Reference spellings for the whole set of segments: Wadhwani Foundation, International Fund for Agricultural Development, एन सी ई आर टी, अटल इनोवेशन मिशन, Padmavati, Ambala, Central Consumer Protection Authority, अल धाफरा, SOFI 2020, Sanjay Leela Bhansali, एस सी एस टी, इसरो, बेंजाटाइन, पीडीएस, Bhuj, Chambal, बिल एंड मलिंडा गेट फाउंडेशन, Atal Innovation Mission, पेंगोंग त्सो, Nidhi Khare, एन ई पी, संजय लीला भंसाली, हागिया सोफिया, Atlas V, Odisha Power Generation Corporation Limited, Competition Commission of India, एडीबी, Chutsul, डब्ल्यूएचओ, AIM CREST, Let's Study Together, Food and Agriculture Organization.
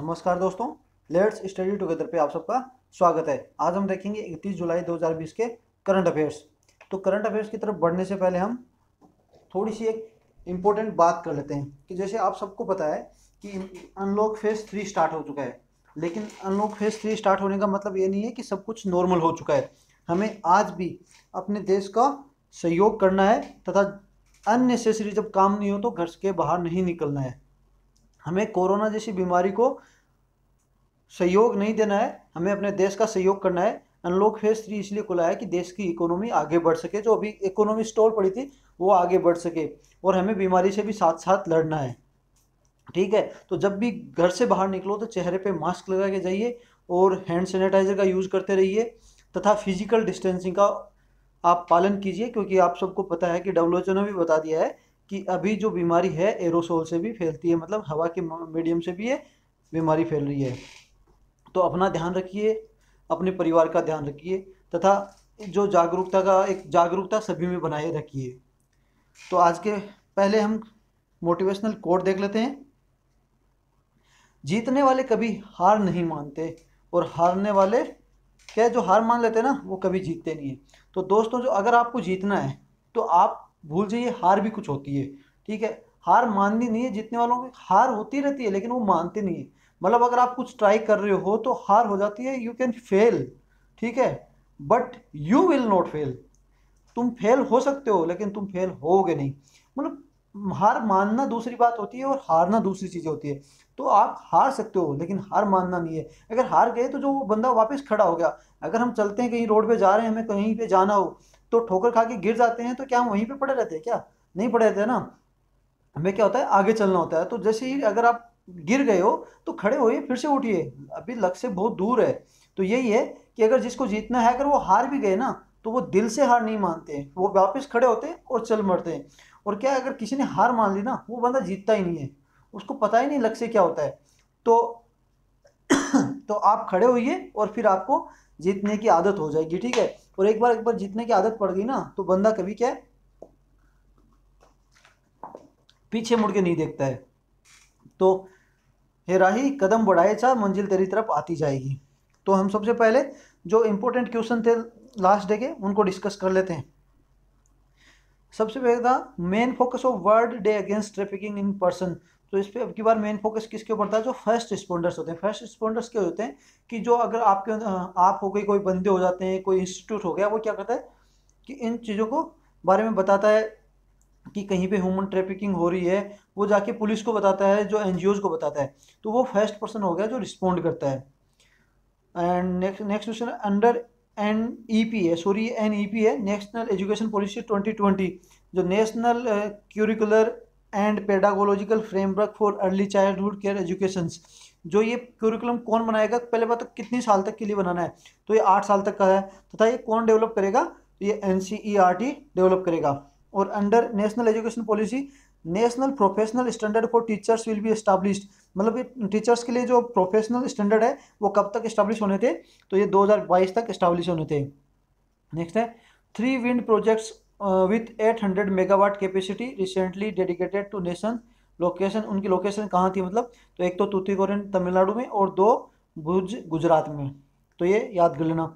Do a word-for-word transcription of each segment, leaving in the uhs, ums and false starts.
नमस्कार दोस्तों, let's study together पे आप सबका स्वागत है। आज हम देखेंगे इकतीस जुलाई दो हज़ार बीस के करंट अफेयर्स। तो करंट अफेयर्स की तरफ बढ़ने से पहले हम थोड़ी सी एक इम्पोर्टेंट बात कर लेते हैं कि जैसे आप सबको पता है कि अनलॉक फेज़ थ्री स्टार्ट हो चुका है, लेकिन अनलॉक फेज़ थ्री स्टार्ट होने का मतलब ये नहीं है कि सब कुछ नॉर्मल हो चुका है। हमें आज भी अपने देश का सहयोग करना है तथा अननेसेसरी जब काम नहीं हो तो घर के बाहर नहीं निकलना है। हमें कोरोना जैसी बीमारी को सहयोग नहीं देना है, हमें अपने देश का सहयोग करना है। अनलॉक फेज़ थ्री इसलिए खुला है कि देश की इकोनॉमी आगे बढ़ सके, जो अभी इकोनॉमी स्टॉल पड़ी थी वो आगे बढ़ सके, और हमें बीमारी से भी साथ साथ लड़ना है। ठीक है, तो जब भी घर से बाहर निकलो तो चेहरे पे मास्क लगा के जाइए और हैंड सैनिटाइज़र का यूज़ करते रहिए तथा फिजिकल डिस्टेंसिंग का आप पालन कीजिए, क्योंकि आप सबको पता है कि डब्ल्यूएचओ ने भी बता दिया है कि अभी जो बीमारी है एरोसोल से भी फैलती है, मतलब हवा के मीडियम से भी ये बीमारी फैल रही है। तो अपना ध्यान रखिए, अपने परिवार का ध्यान रखिए तथा जो जागरूकता का एक जागरूकता सभी में बनाए रखिए। तो आज के पहले हम मोटिवेशनल कोट देख लेते हैं। जीतने वाले कभी हार नहीं मानते और हारने वाले क्या जो हार मान लेते हैं ना वो कभी जीतते नहीं है। तो दोस्तों, जो अगर आपको जीतना है तो आप भूल जाइए हार भी कुछ होती है। ठीक है, हार माननी नहीं है, जीतने वालों की हार होती रहती है लेकिन वो मानते नहीं है। मतलब अगर आप कुछ ट्राई कर रहे हो तो हार हो जाती है, यू कैन फेल, ठीक है, but you will not fail. तुम फेल हो सकते हो लेकिन तुम फेल होगे नहीं। मतलब हार मानना दूसरी बात होती है और हारना दूसरी चीज़ होती है। तो आप हार सकते हो लेकिन हार मानना नहीं है। अगर हार गए तो जो वो बंदा वापस खड़ा हो गया, अगर हम चलते हैं कहीं रोड पे जा रहे हैं, हमें कहीं पे जाना हो तो ठोकर खा के गिर जाते हैं तो क्या हम वहीं पे पड़े रहते हैं? क्या नहीं पड़े रहते हैं ना, हमें क्या होता है आगे चलना होता है। तो जैसे ही अगर आप गिर गए हो तो खड़े होइए, फिर से उठिए, अभी लक्ष्य बहुत दूर है। तो यही है कि अगर जिसको जीतना है, अगर वो हार भी गए ना तो वो दिल से हार नहीं मानते हैं, वो वापस खड़े होते हैं और चल मरते हैं। और क्या अगर किसी ने हार मान ली ना, वो बंदा जीतता ही नहीं है, उसको पता ही नहीं लक्ष्य क्या होता है। तो तो आप खड़े होइए और फिर आपको जीतने की आदत हो जाएगी। ठीक है, और एक बार एक बार जीतने की आदत पड़ गई ना तो बंदा कभी क्या है पीछे मुड़ के नहीं देखता है। तो हे राही कदम बढ़ाए जा, मंजिल तेरी तरफ आती जाएगी। तो हम सबसे पहले जो इम्पोर्टेंट क्वेश्चन थे लास्ट डे के उनको डिस्कस कर लेते हैं। सबसे पहले था main focus of world day against trafficking in person. तो इस पर अब की बार मेन फोकस किसके ऊपर था? जो फर्स्ट रिस्पॉन्डर्स होते हैं। फर्स्ट रिस्पॉन्डर्स क्या होते हैं कि जो अगर आपके आप हो गई, कोई बंदे हो जाते हैं, कोई इंस्टीट्यूट हो गया, वो क्या करता है कि इन चीज़ों को बारे में बताता है कि कहीं पे ह्यूमन ट्रैफिकिंग हो रही है, वो जाके पुलिस को बताता है, जो एन जी ओज़ को बताता है। तो वो फर्स्ट पर्सन हो गया जो रिस्पॉन्ड करता है। And next next question under एन ई पी है, सॉरी एन ई पी है, national education policy twenty twenty, जो national curricular and pedagogical framework for early childhood care education. जो ये क्यूरिकुलम कौन बनाएगा, पहले बात कितनी साल तक के लिए बनाना है, तो ये आठ साल तक का है तथा तो ये कौन डेवलप करेगा, तो ये एन सी ई आर टी develop करेगा। और under national education policy national professional standard for teachers will be established, मतलब ये टीचर्स के लिए जो प्रोफेशनल स्टैंडर्ड है वो कब तक एस्टैब्लिश होने थे, तो ये दो हज़ार बाईस तक एस्टैब्लिश होने थे। नेक्स्ट है three wind projects with eight hundred megawatt capacity recently dedicated to nation. Location, उनकी लोकेशन कहाँ थी, मतलब तो एक तो तुतिकोरिन तमिलनाडु में और दो भुज गुजरात में। तो ये याद कर लेना।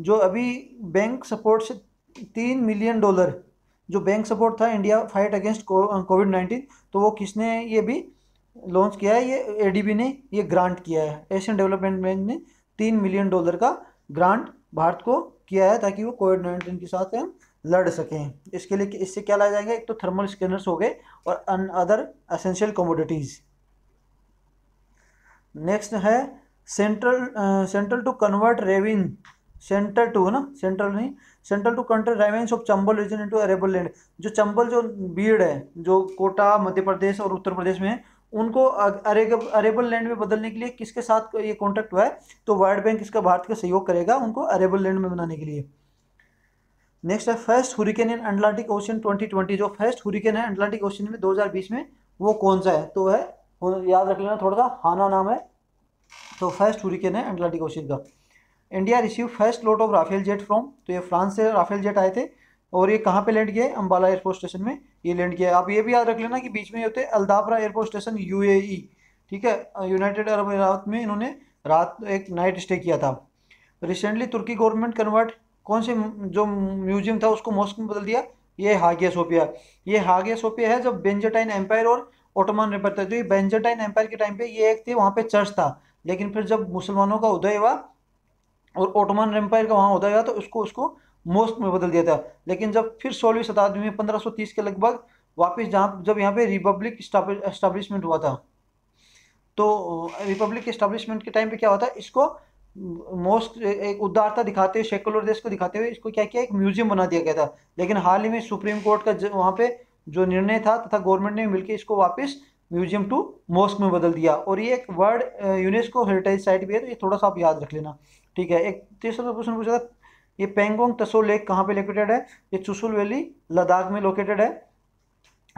जो अभी बैंक सपोर्ट से तीन मिलियन डॉलर जो बैंक सपोर्ट था India fight against Covid nineteen, तो वो किसने ये भी लॉन्च किया है, ये एडीबी ने ये ग्रांट किया है, एशियन डेवलपमेंट बैंक ने तीन मिलियन डॉलर का ग्रांट भारत को किया है ताकि वो कोविड नाइन्टीन के साथ हम लड़ सकें। इसके लिए इससे क्या लाया जाएगा, एक तो थर्मल स्कैनर्स हो गए और an other essential commodities. Next है central central to convert ravine centre to है ना सेंट्रल नहीं central to country ravines of Chambal region into arable land. जो चंबल, जो बीड़ है, जो कोटा मध्य प्रदेश और उत्तर प्रदेश में है, उनको अरेबल अरेबल लैंड में बदलने के लिए किसके साथ ये कॉन्ट्रैक्ट हुआ है, तो वर्ल्ड बैंक इसका भारत का सहयोग करेगा उनको अरेबल लैंड में बनाने के लिए। नेक्स्ट है first hurricane in Atlantic ocean twenty twenty. जो फर्स्ट हुरिकेन है अटलांटिक ओशन में दो हज़ार बीस में वो कौन सा है, तो है याद रख लेना थोड़ा सा, हाना नाम है। तो फर्स्ट हुरिकेन है अटलांटिक ओशन का। India receive first lot of Rafale jet from, तो ये फ्रांस से राफेल जेट आए थे और ये कहाँ पे लैंड किया है, अम्बाला एयरपोर्ट स्टेशन में ये लैंड किया है। आप ये भी याद रख लेना कि बीच में ये होते हैं अल धाफरा airport station UAE, ठीक है। यूनाइटेड अरब अमीरात में इन्होंने रात एक नाइट स्टे किया था। रिसेंटली तुर्की गवर्नमेंट कन्वर्ट कौन से जो म्यूजियम था उसको मॉस्क में बदल दिया, ये हागिया सोफिया। ये हागिया सोफिया है जब बेंजाटाइन एम्पायर और ओटोमन एम्पायर था, जो ये बेंजाटाइन एम्पायर के टाइम पे ये एक थे, वहाँ पे चर्च था, लेकिन फिर जब मुसलमानों का उदय हुआ और ओटोमन एम्पायर का वहाँ उदय हुआ तो उसको उसको मॉस्क में बदल दिया था। लेकिन जब फिर सोलहवीं शताब्दी में पंद्रह सौ तीस के लगभग वापस जहाँ जब यहाँ पे रिपब्लिक इस्टाब्लिशमेंट हुआ था, तो रिपब्लिक इस्टाब्लिशमेंट के टाइम पे क्या हुआ था, इसको मोस्ट एक उदारता दिखाते हुए सेकुलर देश को दिखाते हुए इसको क्या किया, एक म्यूजियम बना दिया गया था। लेकिन हाल ही में सुप्रीम कोर्ट का वहाँ पे जो निर्णय था तथा गवर्नमेंट ने मिलकर इसको वापस म्यूजियम टू मॉस्क में बदल दिया। और ये एक वर्ल्ड यूनेस्को हेरिटेज साइट भी है, तो ये थोड़ा सा आप याद रख लेना, ठीक है। एक तीसरा क्वेश्चन पूछा था, ये पेंगोंग त्सो लेक कहाँ पे लोकेटेड है, ये चुसुल वैली लद्दाख में लोकेटेड है,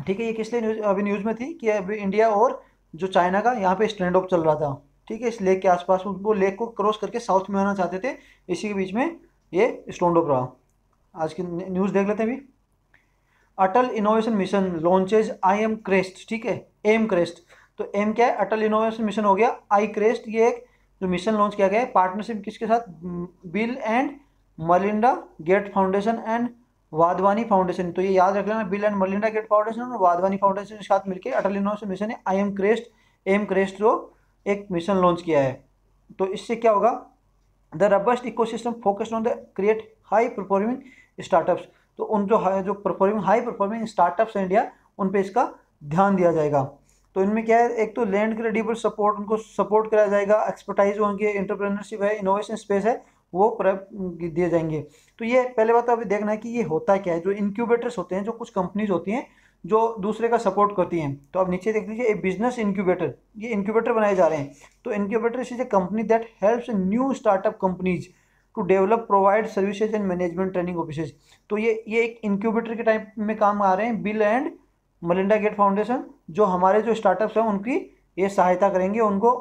ठीक है। ये किस लिए न्यूज अभी न्यूज़ में थी कि अभी इंडिया और जो चाइना का यहाँ पे स्टैंड ऑफ चल रहा था, ठीक है। इस लेक के आसपास वो लेक को क्रॉस करके साउथ में आना चाहते थे, इसी के बीच में ये स्टैंड ऑफ रहा। आज की न्यूज़ देख लेते हैं अभी। अटल इनोवेशन मिशन launches I M crest, ठीक है, एम क्रेस्ट। तो एम क्या है, अटल इनोवेशन मिशन हो गया, आई क्रेस्ट ये एक जो मिशन लॉन्च किया गया है पार्टनरशिप किसके साथ, बिल एंड मलिंडा गेट फाउंडेशन and Wadhwani foundation. तो ये याद रख लेना, बिल एंड मलिंडा गेट फाउंडेशन और वाधवानी फाउंडेशन के साथ मिलकर अटल इनोवेशन मिशन ने I M crest M crest जो एक मिशन लॉन्च किया है। तो इससे क्या होगा, the robust ecosystem focused on the create high performing startups. तो उन जो जो performing high performing startups India उन पर इसका ध्यान दिया जाएगा। तो इनमें क्या है, एक तो लैंड क्रेडिबल सपोर्ट, उनको सपोर्ट कराया जाएगा, एक्सपर्टाइज उनकी एंटरप्रेन्योरशिप है, इनोवेशन स्पेस है, वो दिए जाएंगे। तो ये पहले बात तो अभी देखना है कि ये होता क्या है। जो इनक्यूबेटर्स होते हैं, जो कुछ कंपनीज होती हैं जो दूसरे का सपोर्ट करती हैं, तो अब नीचे देख लीजिए, ए बिजनेस इनक्यूबेटर, ये इनक्यूबेटर बनाए जा रहे हैं। तो incubator is a company that helps new startup companies to develop provide services and management training offices. तो ये ये एक इनक्यूबेटर के टाइप में काम आ रहे हैं, बिल एंड मलिंडा गेट फाउंडेशन, जो हमारे जो स्टार्टअप्स हैं उनकी ये सहायता करेंगे, उनको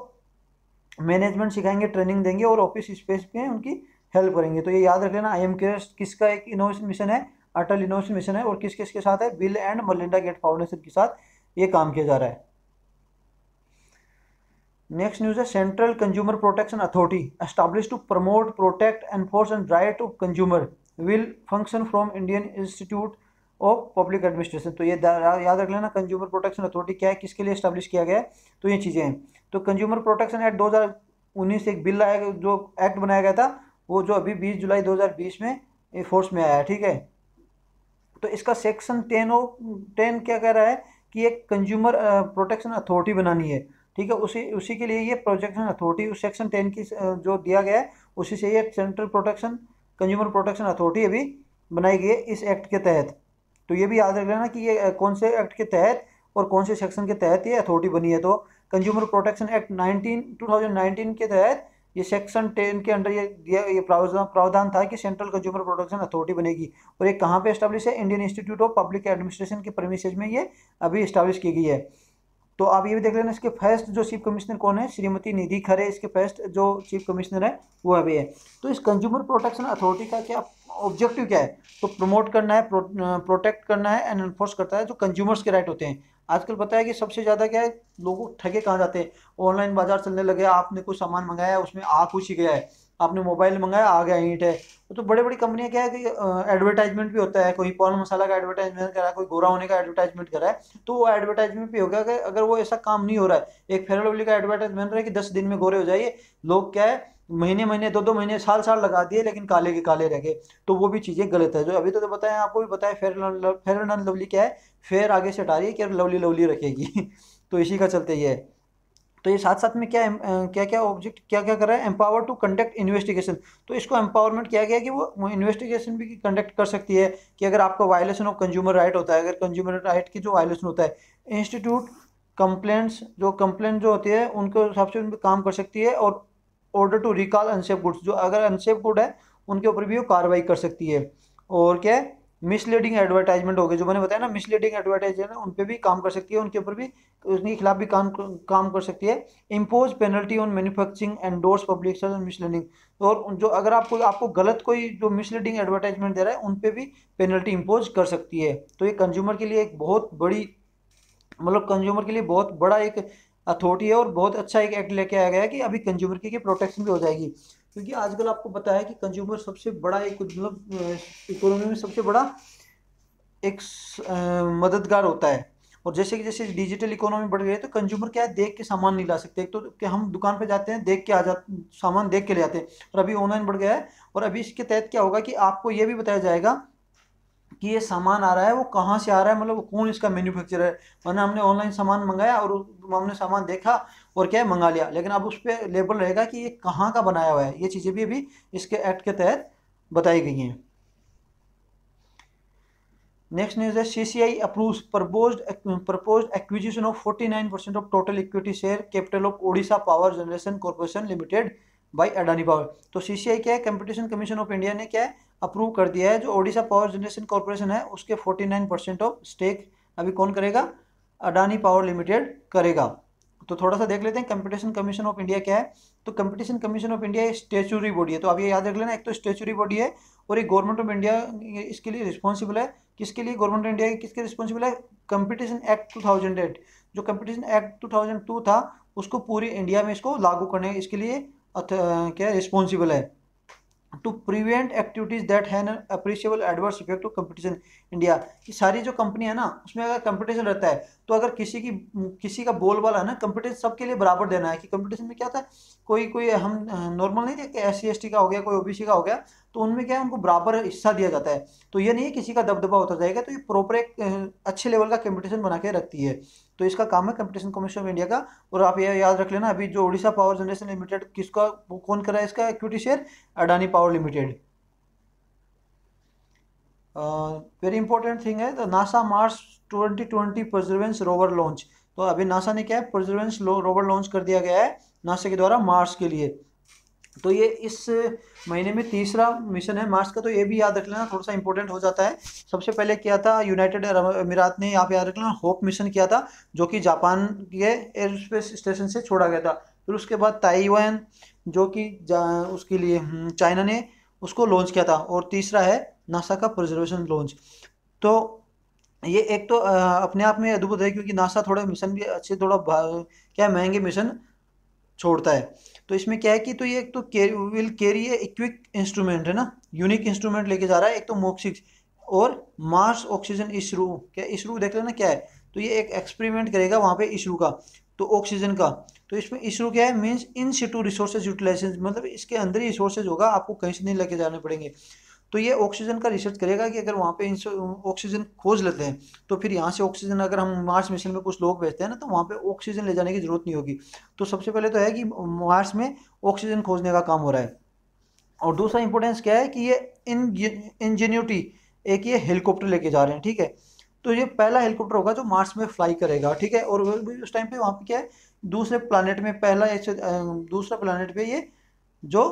मैनेजमेंट सिखाएंगे, ट्रेनिंग देंगे और ऑफिस स्पेस में उनकी हेल्प करेंगे। तो ये याद रख लेना, आई एम क्रेस्ट किसका एक इनोवेशन मिशन है, अटल इनोवेशन मिशन है, और किस किस के साथ है, बिल एंड मलिंडा गेट फाउंडेशन के साथ ये काम किया जा रहा है। नेक्स्ट न्यूज़ है, central consumer protection authority establish to promote, protect, enforce and right of consumer will function from Indian institute of public administration. तो ये याद रख लेना, कंज्यूमर प्रोटेक्शन अथॉरिटी क्या है, किसके लिए एस्टाब्लिश किया गया है, तो ये चीज़ें हैं। तो कंज्यूमर प्रोटेक्शन एक्ट दो हज़ार उन्नीस एक बिल आया, जो एक्ट बनाया गया था वो जो अभी बीस जुलाई दो हज़ार बीस में फोर्स में आया है, ठीक है। तो इसका सेक्शन टेन ओ टेन क्या कह रहा है कि एक कंज्यूमर प्रोटेक्शन अथॉरिटी बनानी है, ठीक है। उसी उसी के लिए ये प्रोटेक्शन अथॉरिटी उस सेक्शन टेन की जो दिया गया है उसी से ये central protection consumer protection authority अभी बनाई गई है इस एक्ट के तहत। तो ये भी याद रख लेना कि ये कौन से एक्ट के तहत और कौन से सेक्शन के तहत ये अथॉरिटी बनी है। तो consumer protection act nineteen two thousand nineteen के तहत ये सेक्शन टेन के अंडर ये दिया ये प्रावधान प्रावधान था कि सेंट्रल कंज्यूमर प्रोटेक्शन अथॉरिटी बनेगी। और ये कहाँ पे एस्टैब्लिश है, Indian institute of public administration के प्रीमिसेज में ये अभी एस्टैब्लिश की गई है। तो आप ये भी देख लेना, इसके फर्स्ट जो चीफ कमिश्नर कौन है, श्रीमती निधि खरे इसके फर्स्ट जो चीफ कमिश्नर है वो अभी है। तो इस कंज्यूमर प्रोटेक्शन अथॉरिटी का क्या ऑब्जेक्टिव क्या है, तो प्रमोट करना है, प्रो, प्रोटेक्ट करना है एंड एनफोर्स करता है जो कंज्यूमर्स के राइट होते हैं। आजकल पता है कि सबसे ज़्यादा क्या है, लोग ठगे कहाँ जाते हैं, ऑनलाइन बाजार चलने लगे, आपने कोई सामान मंगाया उसमें आ कुछ ही गया है, आपने मोबाइल मंगाया आ गया ईंट है। तो बड़े बड़ी कंपनियाँ क्या है कि एडवर्टाइजमेंट भी होता है, कोई पॉन मसाला का एडवर्टाइजमेंट कर रहा है, कोई गोरा होने का एडवर्टाइजमेंट कर रहा है, तो वो एडवर्टाइजमेंट भी हो गया कि अगर वो ऐसा काम नहीं हो रहा है। एक फेयर लवली का एडवर्टाइजमेंट रहा है कि दस दिन में गोरे हो जाइए, लोग क्या है महीने महीने दो दो महीने साल साल लगा दिए लेकिन काले के काले रह गए, तो वो भी चीज़ें गलत है। जो अभी तो, तो बताया आपको भी बताया, फेयर फेयर एंड लवली क्या है, फेयर आगे से हटा रही है कि लवली लवली रखेगी तो इसी का चलते ये है। तो ये साथ साथ में क्या क्या क्या ऑब्जेक्ट क्या क्या कर रहा है, एम्पावर टू कंडक्ट इन्वेस्टिगेशन। तो इसको एम्पावरमेंट किया गया कि वो इन्वेस्टिगेशन भी कंडक्ट कर सकती है कि अगर आपका वायलेशन ऑफ कंज्यूमर राइट होता है, अगर कंज्यूमर राइट की जो वायलेशन होता है, इंस्टीट्यूट कंप्लेंट्स जो कंप्लेंट जो होती है उनके हिसाब से उन पर काम कर सकती है, और order to recall unsafe goods, जो अगर अनसेफ गुड है उनके ऊपर भी वो कार्रवाई कर सकती है। और क्या है, मिसलीडिंग एडवर्टाइजमेंट हो गए, जो मैंने बताया ना मिसलीडिंग एडवर्टाइजमेंट उन पर भी काम कर सकती है, उनके ऊपर भी उसके खिलाफ भी काम काम कर सकती है। Impose penalty on manufacturing endorse publication and misleading, और जो अगर आपको आपको गलत कोई जो मिसलीडिंग एडवर्टाइजमेंट दे रहा है उन पर भी पेनल्टी इम्पोज कर सकती है। तो ये कंज्यूमर के लिए एक बहुत बड़ी मतलब कंज्यूमर के लिए बहुत बड़ा एक अथॉरिटी है और बहुत अच्छा एक एक्ट लेके आया गया है कि अभी कंज्यूमर की प्रोटेक्शन भी हो जाएगी, क्योंकि आजकल आपको पता है कि कंज्यूमर सबसे बड़ा एक मतलब इकोनॉमी में सबसे बड़ा एक आ, मददगार होता है। और जैसे कि जैसे डिजिटल इकोनॉमी बढ़ गई है तो कंज्यूमर क्या है, देख के सामान नहीं ला सकते। एक तो कि हम दुकान पे जाते हैं, देख के आ जाते सामान देख के ले आते हैं, और अभी ऑनलाइन बढ़ गया है। और अभी इसके तहत क्या होगा कि आपको ये भी बताया जाएगा कि ये सामान आ रहा है वो कहाँ से आ रहा है, मतलब कौन इसका मैन्युफैक्चरर है। वरना हमने ऑनलाइन सामान मंगाया और हमने सामान देखा और क्या है मंगा लिया, लेकिन अब उस पर लेबल रहेगा कि ये कहाँ का बनाया हुआ है। ये चीज़ें भी अभी इसके एक्ट के तहत बताई गई हैं। नेक्स्ट न्यूज है, CCI approves proposed proposed acquisition of उनचास percent of total equity share capital of Odisha power generation corporation limited by Adani power. तो सीसीआई क्या है, कंपटीशन कमीशन ऑफ इंडिया ने क्या है अप्रूव कर दिया है, जो ओडिशा पावर जनरेशन कॉर्पोरेशन है उसके उनचास परसेंट ऑफ स्टेक अभी कौन करेगा, अडानी पावर लिमिटेड करेगा। तो थोड़ा सा देख लेते हैं कंपटीशन कमीशन ऑफ इंडिया क्या है। तो competition commission of India statutory body है, तो आप ये याद रख लेना, एक तो स्टैच्यूटरी बॉडी है और एक गवर्नमेंट ऑफ इंडिया इसके लिए रिस्पॉन्सिबल है। किसके लिए गवर्नमेंट ऑफ इंडिया किसके रिस्पॉन्सिबल है, कंपटीशन एक्ट दो हज़ार आठ, जो कंपटीशन एक्ट दो हज़ार दो था उसको पूरी इंडिया में इसको लागू करने इसके लिए क्या रिस्पॉन्सिबल है। To prevent activities that have an appreciable adverse effect of competition India, कि सारी जो कंपनी है ना उसमें अगर कंपटीशन रहता है तो अगर किसी की किसी का बोलबाला है ना, कंपटीशन सबके लिए बराबर देना है। कि कंपटीशन में क्या था, कोई कोई हम नॉर्मल नहीं थे, एस सी एस टी का हो गया, कोई ओबीसी का हो गया, तो उनमें क्या है उनको बराबर हिस्सा दिया जाता है। तो ये नहीं है किसी का दबदबा होता जाएगा, तो ये प्रॉपर एक अच्छे लेवल का कंपटीशन बना के रखती है। तो इसका काम है कंपटीशन कमीशन ऑफ इंडिया का। और आप ये याद रख लेना, अभी जो ओडिशा पावर जनरेशन लिमिटेड किसका कौन कर रहा है इसका equity share, Adani power limited. Very important thing है the NASA Mars twenty twenty Perseverance rover launch. तो अभी नासा ने क्या है परसेवरेंस रोवर लॉन्च कर दिया गया है नासा के द्वारा मार्स के लिए। तो ये इस महीने में तीसरा मिशन है मार्स का, तो ये भी याद रख लेना, थोड़ा सा इंपॉर्टेंट हो जाता है। सबसे पहले किया था यूनाइटेड अरब अमीरात ने, आप याद रख लेना होप मिशन किया था जो कि जापान के एयर स्पेस स्टेशन से छोड़ा गया था। फिर उसके बाद ताइवान जो कि उसके लिए चाइना ने उसको लॉन्च किया था, और तीसरा है नासा का परसेवरेंस लॉन्च। तो ये एक तो अपने आप में अद्भुत है, क्योंकि नासा थोड़ा मिशन भी अच्छे थोड़ा क्या महंगे मिशन छोड़ता है। तो इसमें क्या है कि तो ये एक तो केर, विल कैरी ए इक्विक इंस्ट्रूमेंट है ना, यूनिक इंस्ट्रूमेंट लेके जा रहा है, एक तो मोक्सिक्स और मार्स ऑक्सीजन इसरो, क्या इसरो देख लेना क्या है। तो ये एक एक्सपेरिमेंट करेगा वहाँ पे इसरो का, तो ऑक्सीजन का। तो इसमें इसरो क्या है, means in situ resources utilisation, मतलब इसके अंदर ही रिसोर्सेज होगा, आपको कहीं से नहीं लेके जाने पड़ेंगे। तो ये ऑक्सीजन का रिसर्च करेगा कि अगर वहाँ पे ऑक्सीजन खोज लेते हैं तो फिर यहाँ से ऑक्सीजन अगर हम मार्स मिशन में कुछ लोग भेजते हैं ना तो वहाँ पे ऑक्सीजन ले जाने की ज़रूरत नहीं होगी। तो सबसे पहले तो है कि मार्स में ऑक्सीजन खोजने का काम हो रहा है। और दूसरा इंपॉर्टेंस क्या है कि ये इंजीन्यूटी एक ये हेलीकॉप्टर लेके जा रहे हैं, ठीक है। तो ये पहला हेलीकॉप्टर होगा जो मार्स में फ्लाई करेगा, ठीक है। और उस टाइम पर वहाँ पर क्या है, दूसरे प्लानट में पहला दूसरा प्लानट पर ये जो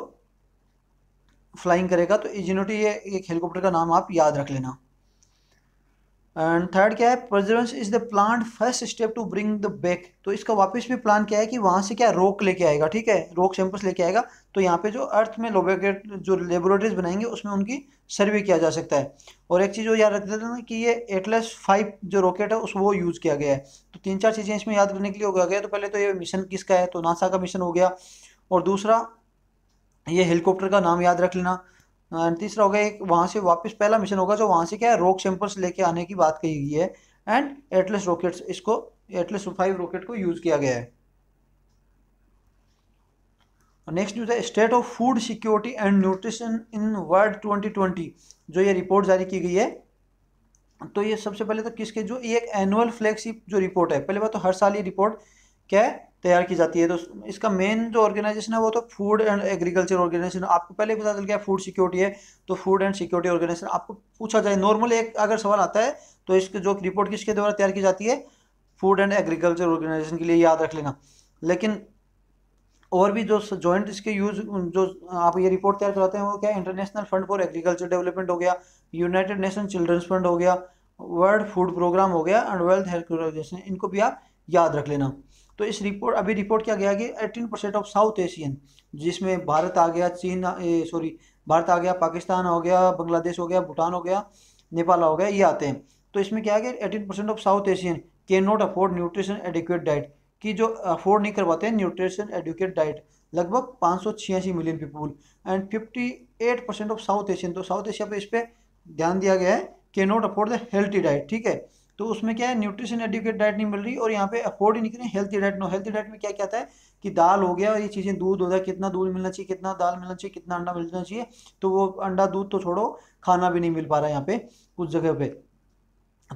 फ्लाइंग करेगा। तो इंजेन्युटी ये एक हेलीकॉप्टर का नाम आप याद रख लेना। एंड थर्ड क्या है, Perseverance is the plan first step to bring the back. तो इसका वापस भी प्लान क्या है कि वहाँ से क्या रोक लेके आएगा, ठीक है, रोक सैंपल्स लेके आएगा। तो यहाँ पे जो अर्थ में लोबेगेट जो लेबोरेटरीज बनाएंगे उसमें उनकी सर्वे किया जा सकता है। और एक चीज़ वो याद रख लेना कि ये एटलस फाइव जो रॉकेट है उस वो यूज़ किया गया है। तो तीन चार चीज़ें इसमें याद करने के लिए हो गया। तो पहले तो ये मिशन किसका है, तो नासा का मिशन हो गया, और दूसरा ये हेलीकॉप्टर का नाम याद रख लेना, तीसरा होगा एक वहाँ से वापस पहला मिशन होगा जो वहाँ से क्या है रॉक सैंपल्स लेके आने की बात कही गई है। एंड एटलस रॉकेट्स इसको एटलस फाइव रॉकेट को यूज़ किया गया है। नेक्स्ट न्यूज है state of food security and nutrition in world twenty twenty, जो ये रिपोर्ट जारी की गई है। तो ये सबसे पहले तो किसके, जो ये एक एनुअल फ्लैगशिप जो रिपोर्ट है, पहले बात तो हर साल ये रिपोर्ट क्या है तैयार की जाती है। तो इसका मेन जो ऑर्गेनाइजेशन है वो तो फूड एंड एग्रीकल्चर ऑर्गेनाइजेशन, आपको पहले पता चल गया फूड सिक्योरिटी है तो फूड एंड सिक्योरिटी ऑर्गेनाइजेशन। आपको पूछा जाए नॉर्मल एक अगर सवाल आता है तो इसके जो रिपोर्ट किसके द्वारा तैयार की जाती है, फूड एंड एग्रीकल्चर ऑर्गेनाइजेशन के लिए याद रख लेना। लेकिन और भी जो जॉइंट इसके यूज जो आप ये रिपोर्ट तैयार कराते हैं वो क्या, international fund for agriculture development हो गया, यूनाइटेड नेशन चिल्ड्रंस फंड हो गया, वर्ल्ड फूड प्रोग्राम हो गया एंड वर्ल्ड हेल्थ ऑर्गेनाइजेशन, इनको भी आप याद रख लेना। तो इस रिपोर्ट अभी रिपोर्ट किया गया कि अठारह परसेंट ऑफ साउथ एशियन, जिसमें भारत आ गया, चीन सॉरी भारत आ गया, पाकिस्तान हो गया, बांग्लादेश हो गया, भूटान हो गया, नेपाल हो गया, ये आते हैं। तो इसमें क्या है कि अठारह percent of South Asian can not afford nutrition adequate diet. कि जो अफोर्ड नहीं कर पाते हैं न्यूट्रिशन एडुकेट डाइट, लगभग पाँच सौ छियासी million people and fifty eight percent of South Asian. तो साउथ एशिया पे इस पर ध्यान दिया गया है, can not afford the healthy diet. ठीक है, तो उसमें क्या है, न्यूट्रिशन एडुकेट डाइट नहीं मिल रही और यहाँ पे अफोर्ड ही नहीं करें healthy diet. No healthy diet में क्या क्या आता है कि दाल हो गया और ये चीज़ें, दूध हो गया, कितना दूध मिलना चाहिए, कितना दाल मिलना चाहिए, कितना अंडा मिलना चाहिए। तो वो अंडा दूध तो छोड़ो, खाना भी नहीं मिल पा रहा है यहाँ पे कुछ जगह पे।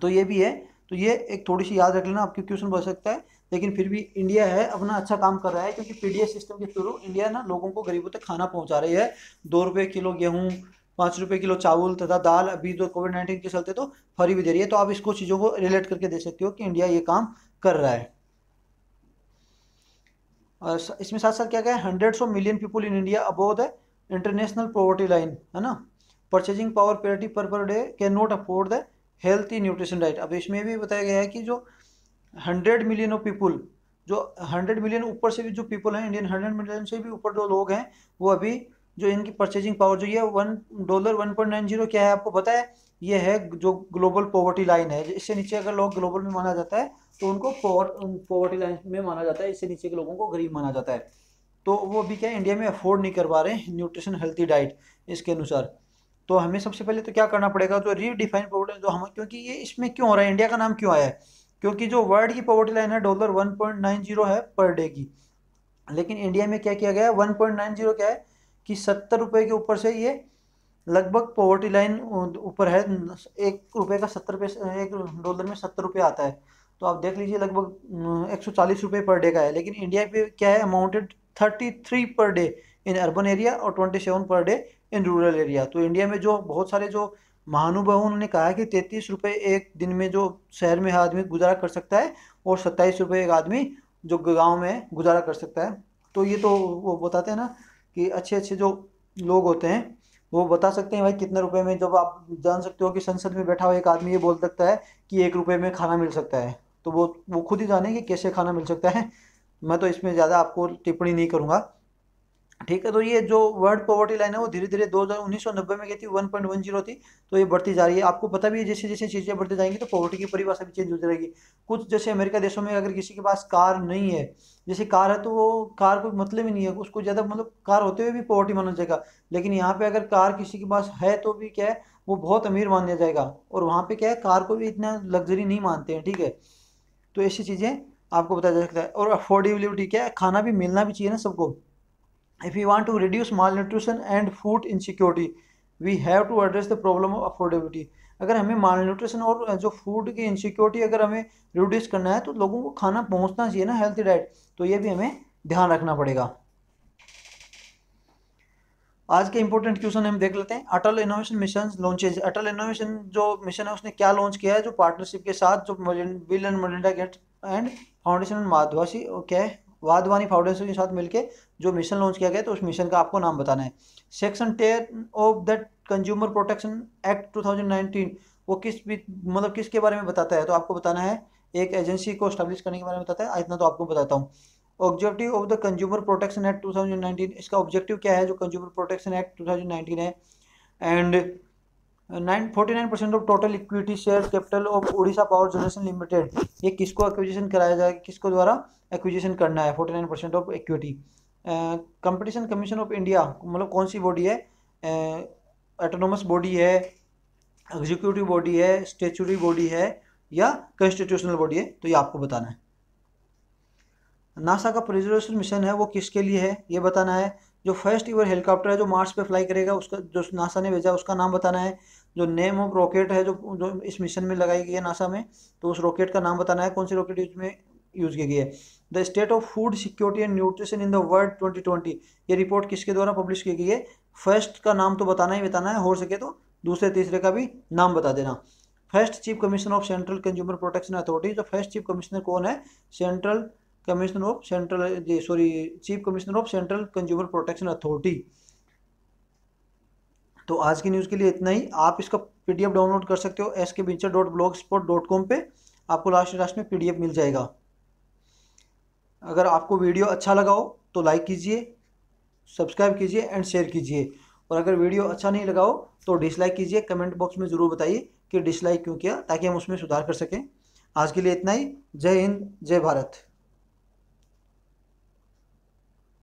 तो ये भी है, तो ये एक थोड़ी सी याद रख लेना, आपके क्वेश्चन बढ़ सकता है। लेकिन फिर भी इंडिया है अपना अच्छा काम कर रहा है, क्योंकि पीडीएस सिस्टम के थ्रू इंडिया ना लोगों को, गरीबों तक खाना पहुँचा रही है। दो रुपये किलो गेहूँ, पाँच रुपये किलो चावल तथा दाल अभी जो कोविड नाइन्टीन के चलते तो फ्री भी दे रही है। तो आप इसको चीज़ों को रिलेट करके दे सकते हो कि इंडिया ये काम कर रहा है। और इसमें साथ साथ क्या क्या है, hundreds of million people in India above the international poverty line, है ना। परचेजिंग पावर पेरिटी पर per day can not afford the healthy nutrition diet. अब इसमें भी बताया गया है कि जो हंड्रेड मिलियन ऑफ पीपुल, जो हंड्रेड मिलियन ऊपर से भी जो पीपल हैं, इंडियन हंड्रेड मिलियन से भी ऊपर जो लोग हैं, वो अभी जो इनकी परचेजिंग पावर जो है one dollar one point nine zero क्या है आपको पता है, ये है जो ग्लोबल पॉवर्टी लाइन है। इससे नीचे अगर लोग ग्लोबल में माना जाता है तो उनको पॉवर्टी लाइन में माना जाता है, इससे नीचे के लोगों को गरीब माना जाता है। तो वो भी क्या है, इंडिया में अफोर्ड नहीं कर पा रहे हैं न्यूट्रिशन हेल्थी डाइट। इसके अनुसार तो हमें सबसे पहले तो क्या करना पड़ेगा, जो रीडिफाइन पॉवर्टी, जो हम, क्योंकि ये इसमें क्यों हो रहा है, इंडिया का नाम क्यों आया है, क्योंकि जो वर्ल्ड की पॉवर्टी लाइन है dollar one point nine zero है पर डे की, लेकिन इंडिया में क्या किया गया है, वन पॉइंट नाइन जीरो क्या है कि सत्तर रुपये के ऊपर से ये लगभग पॉवर्टी लाइन ऊपर है। एक रुपये का सत्तर पैसे, एक डॉलर में सत्तर रुपये आता है, तो आप देख लीजिए लगभग एक सौ चालीस रुपये पर डे का है। लेकिन इंडिया पे क्या है, amounted thirty three per day in urban area और twenty seven per day in rural area. तो इंडिया में जो बहुत सारे जो महानुभाव उन्होंने कहा है कि तैंतीस रुपये एक दिन में जो शहर में आदमी गुजारा कर सकता है और सत्ताईस रुपये एक आदमी जो गाँव में गुजारा कर सकता है। तो ये तो वो बताते हैं ना कि अच्छे अच्छे जो लोग होते हैं वो बता सकते हैं भाई कितने रुपए में, जब आप जान सकते हो कि संसद में बैठा हुआ एक आदमी ये बोल सकता है कि एक रुपए में खाना मिल सकता है, तो वो वो खुद ही जानेंगे कैसे खाना मिल सकता है। मैं तो इसमें ज़्यादा आपको टिप्पणी नहीं करूँगा, ठीक है। तो ये जो वर्ल्ड पॉवर्टी लाइन है वो धीरे धीरे दो हज़ार उन्नीस सौ नब्बे में गई थी वन पॉइंट वन जीरो थी, तो ये बढ़ती जा रही है। आपको पता भी है जैसे जैसे चीज़ें बढ़ती जाएंगी तो पॉवर्टी की परिभाषा भी चेंज होती रहेगी। कुछ जैसे अमेरिका देशों में अगर किसी के पास कार नहीं है, जैसे कार है तो वो कार कोई मतलब ही नहीं है उसको ज़्यादा, मतलब कार होते हुए भी पॉवर्टी माना जाएगा। लेकिन यहाँ पर अगर कार किसी के पास है तो भी क्या है, वो बहुत अमीर माना जाएगा, और वहाँ पर क्या है, कार को भी इतना लग्जरी नहीं मानते हैं, ठीक है। तो ऐसी चीज़ें आपको बताया जा सकता है। और अफोर्डेबिलिटी क्या है, खाना भी मिलना भी चाहिए ना सबको। If we want to reduce malnutrition and food insecurity, we have to address the problem of affordability. अगर हमें malnutrition और जो फूड की insecurity अगर हमें reduce करना है तो लोगों को खाना पहुँचना चाहिए ना, healthy diet। तो ये भी हमें ध्यान रखना पड़ेगा। आज के important question हम देख लेते हैं। अटल इनोवेशन मिशन launches, Atal innovation जो मिशन है उसने क्या लॉन्च किया है, जो पार्टनरशिप के साथ जो Bill and Melinda Gates and foundation माधवासी क्या है, वाधवानी फाउंडेशन के साथ मिलकर जो मिशन लॉन्च किया गया, तो उस मिशन का आपको नाम बताना है। Section ten of the consumer protection act two thousand nineteen वो किस मतलब किसके बारे में बताता है, तो आपको बताना है। एक एजेंसी को स्टैब्लिश करने के बारे में बताता है, इतना तो आपको बताता हूँ। Objective of the consumer protection act two thousand nineteen, इसका ऑब्जेक्टिव क्या है, जो consumer protection act two thousand nineteen है। And nine forty nine percent of total equity share capital of Odisha power generation limited, ये किसको एक्विजिशन कराया जाएगा, किसको द्वारा एक्विजिशन करना है, forty nine percent of equity. Competition commission of India, मतलब कौन सी बॉडी है, ऑटोनोमस uh, बॉडी है, एग्जीक्यूटिव बॉडी है, स्टेचुरी बॉडी है या कॉन्स्टिट्यूशनल बॉडी है, तो ये आपको बताना है। नासा का परसेवरेंस मिशन है वो किसके लिए है, ये बताना है। जो फर्स्ट ईवर हेलीकॉप्टर है जो मार्स पे फ्लाई करेगा, उसका जो नासा ने भेजा उसका नाम बताना है। जो नेम ऑफ रॉकेट है जो जो इस मिशन में लगाई गई है नासा में, तो उस रॉकेट का नाम बताना है, कौन सी रॉकेट इसमें यूज़ की गई है। The state of food security and nutrition in the world twenty twenty, ये रिपोर्ट किसके द्वारा पब्लिश की गई है। फर्स्ट का नाम तो बताना ही बताना है, हो सके तो दूसरे तीसरे का भी नाम बता देना। First chief commissioner of central consumer protection authority, जो फर्स्ट चीफ कमिश्नर कौन है, central commissioner of central sorry chief commissioner of central consumer protection authority. तो आज की न्यूज़ के लिए इतना ही। आप इसका पीडीएफ डाउनलोड कर सकते हो एस के बिंचर dot blogspot dot com पे, आपको लास्ट लास्ट में पीडीएफ मिल जाएगा। अगर आपको वीडियो अच्छा लगा हो तो लाइक कीजिए, सब्सक्राइब कीजिए एंड शेयर कीजिए। और अगर वीडियो अच्छा नहीं लगा हो तो डिसलाइक कीजिए, कमेंट बॉक्स में ज़रूर बताइए कि डिसलाइक क्यों किया, ताकि हम उसमें सुधार कर सकें। आज के लिए इतना ही। जय हिंद, जय भारत।